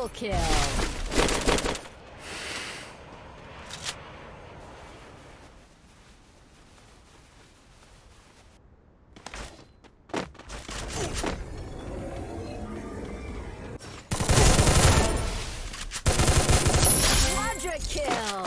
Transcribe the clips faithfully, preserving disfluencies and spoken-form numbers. Triple kill. Quadra kill.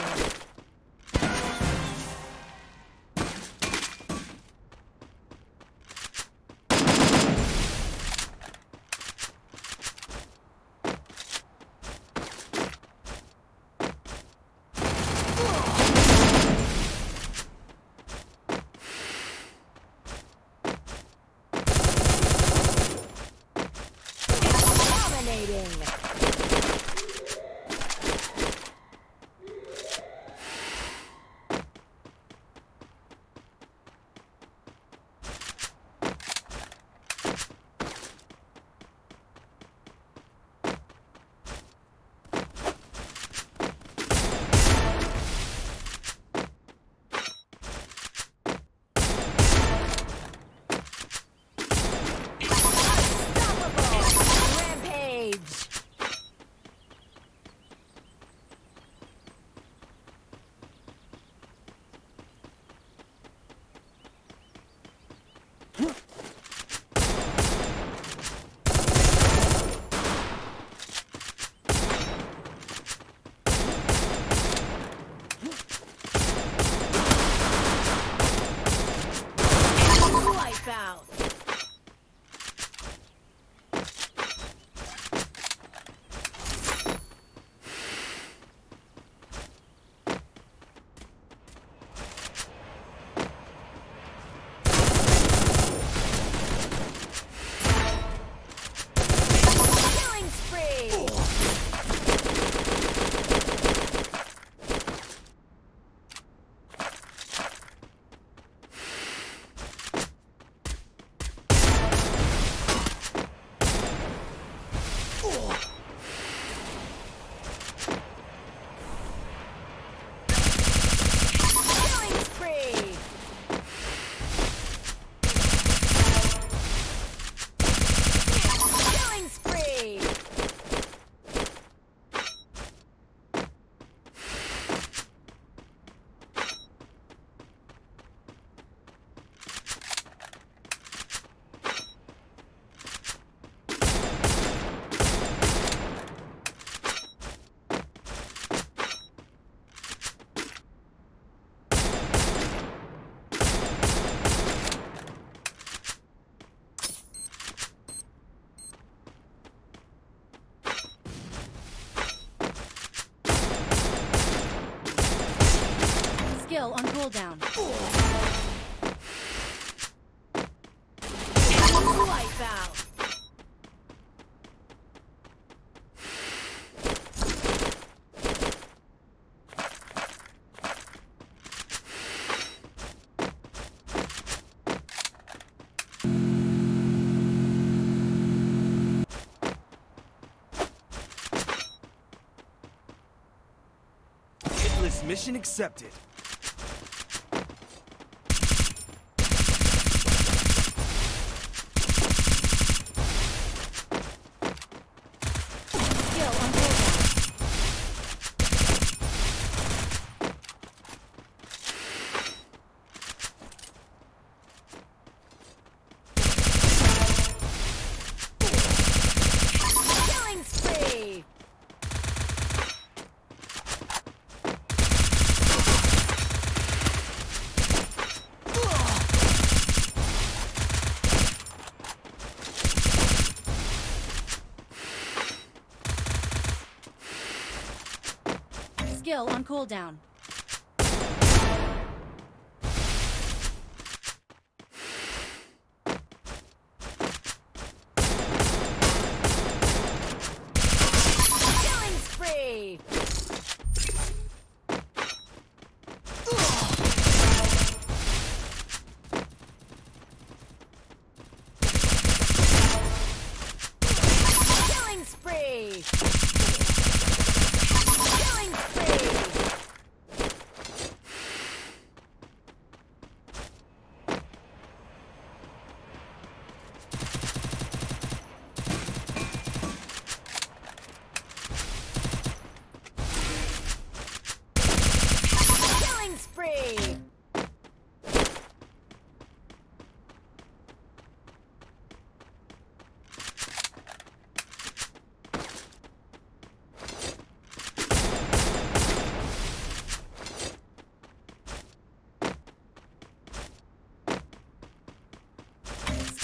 Kill on cooldown. Wipe out. Hitless mission accepted. Skill on cooldown. Killing spree. Killing spree. Killing spree.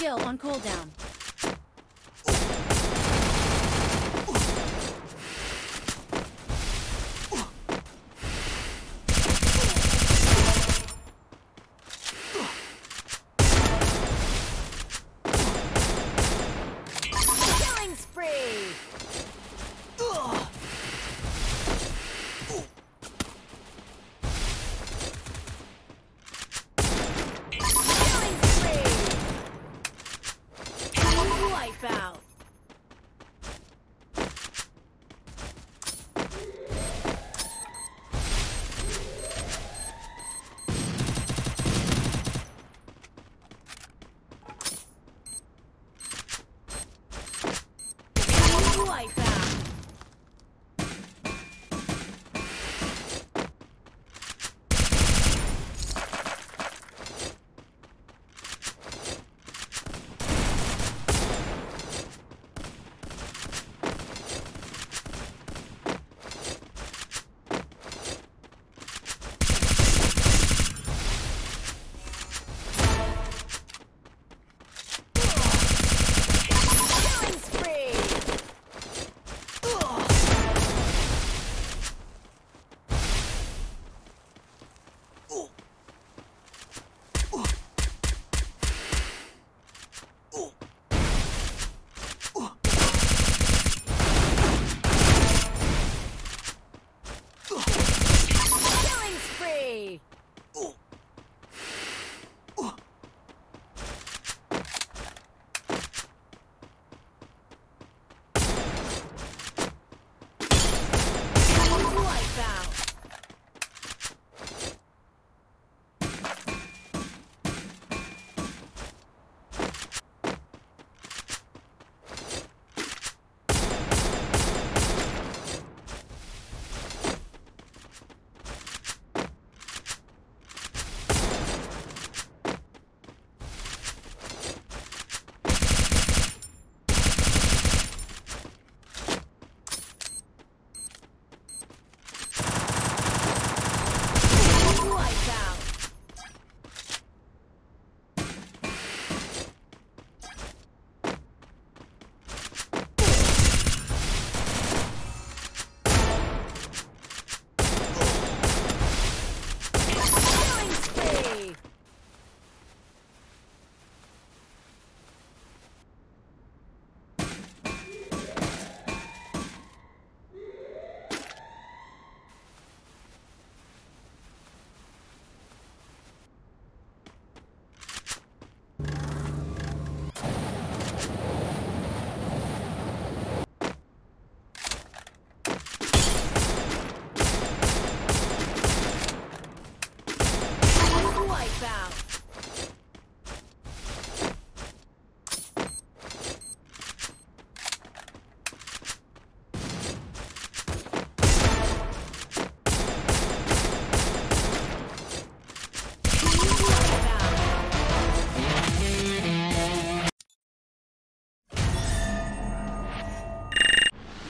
Skill on cooldown. Out. Life out.